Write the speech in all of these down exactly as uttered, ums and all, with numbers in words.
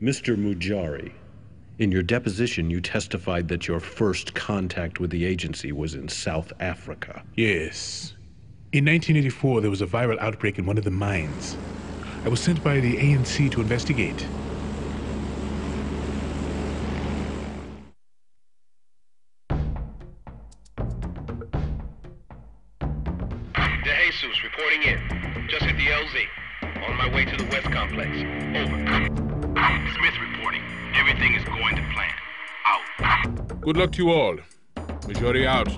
Mister Mujari, in your deposition, you testified that your first contact with the agency was in South Africa. Yes. In nineteen eighty-four, there was a viral outbreak in one of the mines. I was sent by the A N C to investigate. DeJesús reporting in. Just at the L Z. On my way to the West Complex. Over. Smith reporting. Everything is going to plan. Out. Good luck to you all. Mujari out.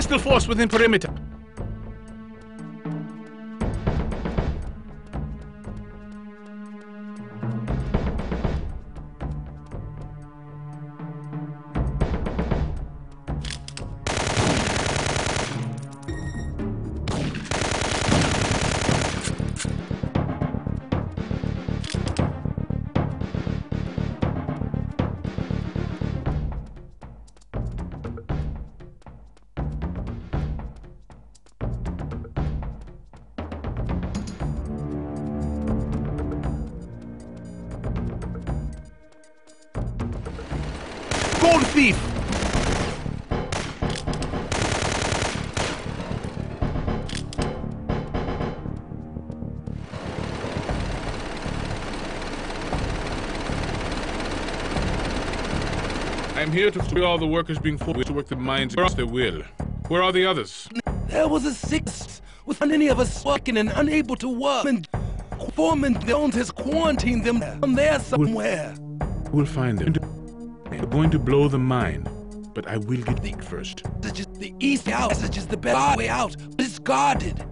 Hostile force within perimeter. Gold thief! I'm here to free all the workers being forced to work the mines against their will. Where are the others? There was a sixth, with many of us working and unable to work. And Foreman Jones has quarantined them down there somewhere. We'll find them. We're going to blow the mine, but I will get leaked first. Such as the east out, such as the best way out, but it's guarded.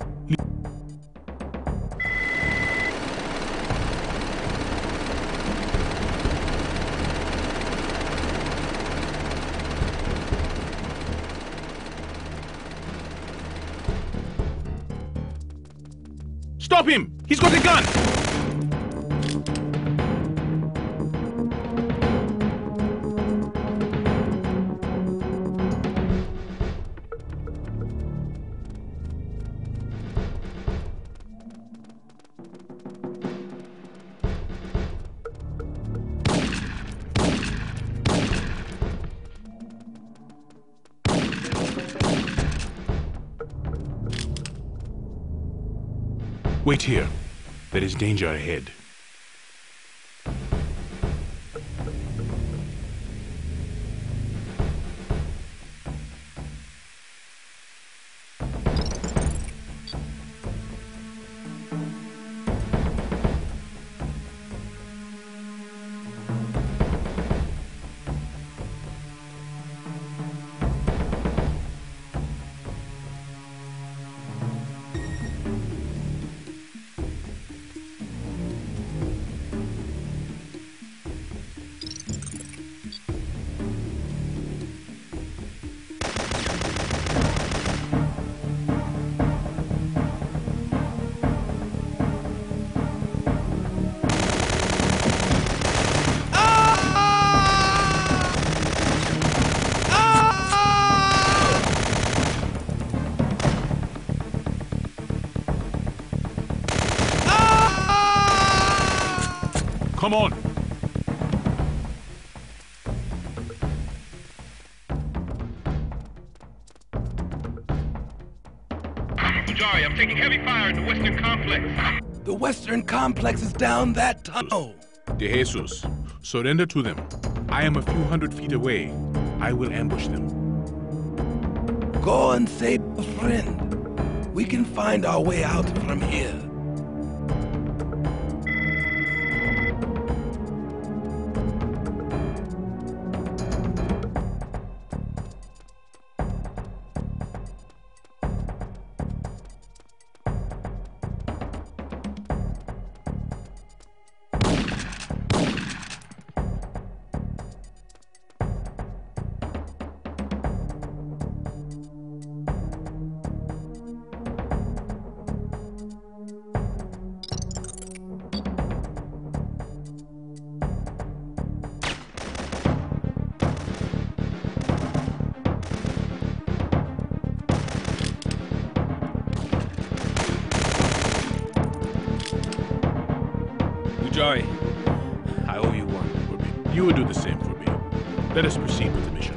Stop him! He's got a gun! Wait here. There is danger ahead. Come on! Mujari, I'm taking heavy fire in the Western Complex. The Western Complex is down that tunnel. DeJesús, surrender to them. I am a few hundred feet away. I will ambush them. Go and save a friend. We can find our way out from here. Mujari, I owe you one. You would do the same for me. Let us proceed with the mission.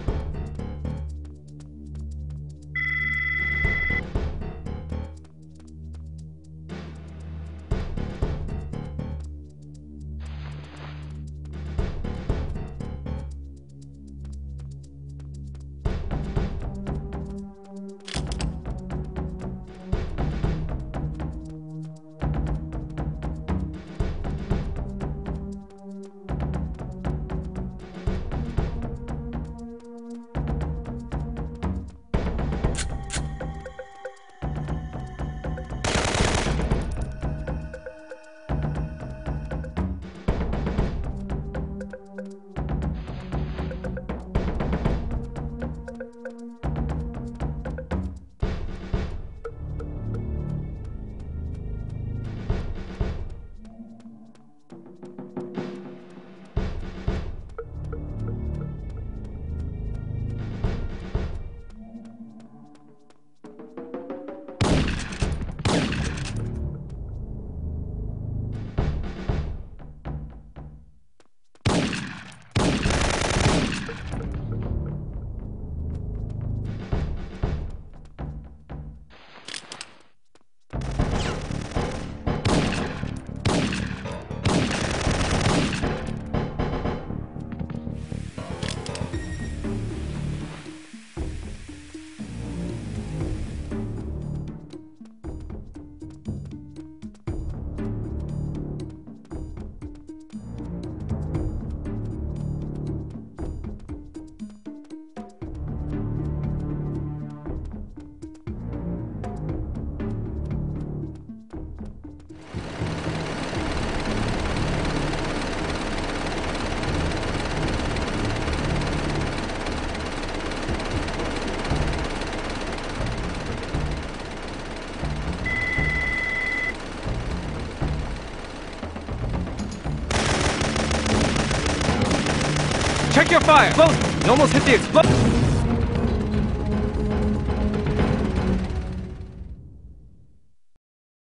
your fire! Close! You almost hit the explosion!